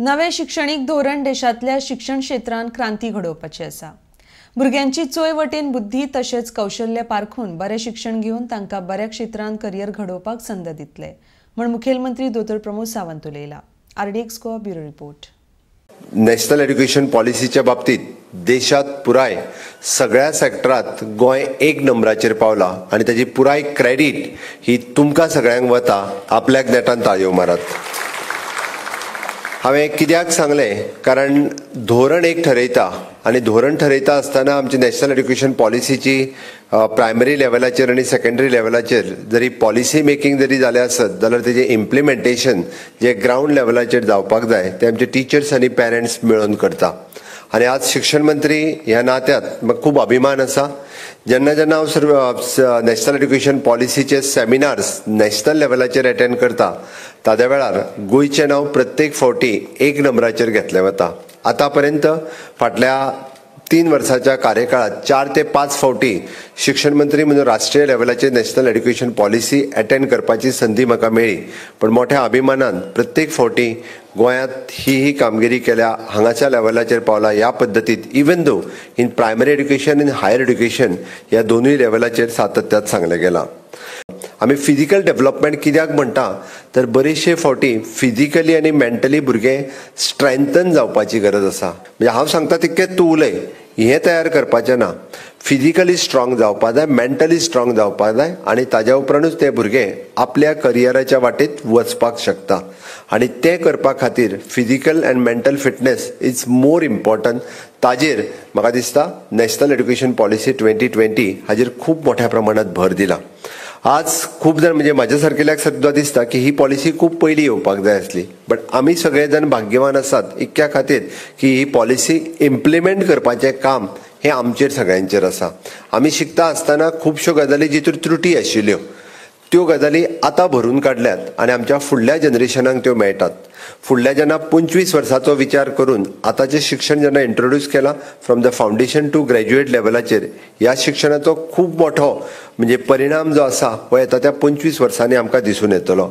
नवे शिक्षणीक धोरण देशांतल्या शिक्षण क्षेत्रांत क्रांती घडोवपाची आसा। भुरग्यांची चोय वटेन बुद्धी तशेंच कौशल्य पारखून बरें शिक्षण घेवन तांकां बऱ्या क्षेत्रांत करियर घडोवपाक संद दितले म्हण मुखेलमंत्री दोतोर प्रमोद सावंत उलयला। RDX Goa bureau report. National education पॉलिसीच्या बाबतीत देशात पुराय सगळ्या सेक्टरात गोय एक नंबराचेर पावला आनी ताची पुराय क्रेडीट ही तुमकां सगळ्यांक वता। आपल्याक नेटान ताळयो मारात। हमें किद्याक सांगले कारण धोरण एक ठरयता आनी धोरण ठरयता आसतना आमची नॅशनल एज्युकेशन पॉलिसीची प्रायमरी लेवलाचेर आनी सेकेंडरी लेवलाचेर जरी पॉलिसी मेकिंग जरी जाले आसत जाल्यार तेजे इम्प्लिमेंटेशन जे ग्राउंड लेवलाचेर जावपाक जाय ते आमचे टिचर्स आनी पेरंट्स मेळून करता। आनी आज शिक्षण मंत्री ह्या नात्यात म्हाका खूब अभिमान आसा। जेन्ना जेन्ना हांव नॅशनल एज्युकेशन पॉलिसीचे सेमिनार्स नॅशनल लेवलाचेर अटेंड करता तादे वेळार गोंयचें नांव प्रत्येक फावटी एक नंबराचेर घेतलें वता। आतां पर्यंत फाटल्या 3 वर्सांच्या कार्यकाळांत 4 ते 5 फावटी शिक्षण मंत्री म्हणून राष्ट्रीय लेवलाचेर नॅशनल एज्युकेशन पॉलिसी अटेंड करपाची संदी म्हाका मेळ्ळी। पण मोठ्या अभिमानान प्रत्येक फावटी गोंयांत ही कामगिरी केल्या, हांगाच्या लेवलाचेर पावला। ह्या पद्दतीत even though in primary education in higher education ह्या दोनूय लेवलाचेर सातत्यात सांगलें गेलां। आमी फिजिकल डेवलपमेंट कित्याक म्हणटा तर बरेचशे फावटी फिजिकली आनी मेंटली भुरगे स्ट्रेंथन जावपाची गरज आसा। म्हणजे हांव सांगता तितकें तूं उलय हे तयार करपाचें ना। फिजिकली स्ट्रॉंग जावपाक जाय, मेंटली स्ट्रॉंग जावपाक जाय आनी ताज्या उपरांतूच ते भुरगे आपल्या करियराच्या वाटेक वचपाक शकता। आनी तें करपा खातीर physical and mental fitness is more important. ताजेर म्हाका दिसता नॅशनल एज्युकेशन पॉलिसी 2020 हाजेर खूब मोठ्या प्रमाणांत भर दिला। आज खूब जाण म्हणजे माझ्या सारकेल्याक सुद्दां दिसता की ही पॉलिसी खूब पयलीं येवपाक जाय आसली। बट आमी सगळे जाण भाग्यवान आसात इतक्या खातीर की ही पॉलिसी इम्प्लिमेंट करपाचें काम हे आमचेर सगळ्यांचेर आसा। आमी शिकता आसतना खुबश्यो गजाली जितूर त्रुटी आशिल्ल्यो त्यो गजाली आतां भरून काडल्यात आनी आमच्या फुडल्या जनरेशनांक त्यो मेळटात। फुडल्या जेन्ना 25 वर्सांचो विचार करून आतांचें शिक्षण जेन्ना इंट्रोड्यूस केलां from the foundation to graduate लेवलाचेर ह्या शिक्षणाचो खूब मोठो म्हणजे परिणाम जो आसा हो येता त्या 25 वर्सांनी आमकां दिसून येतलो।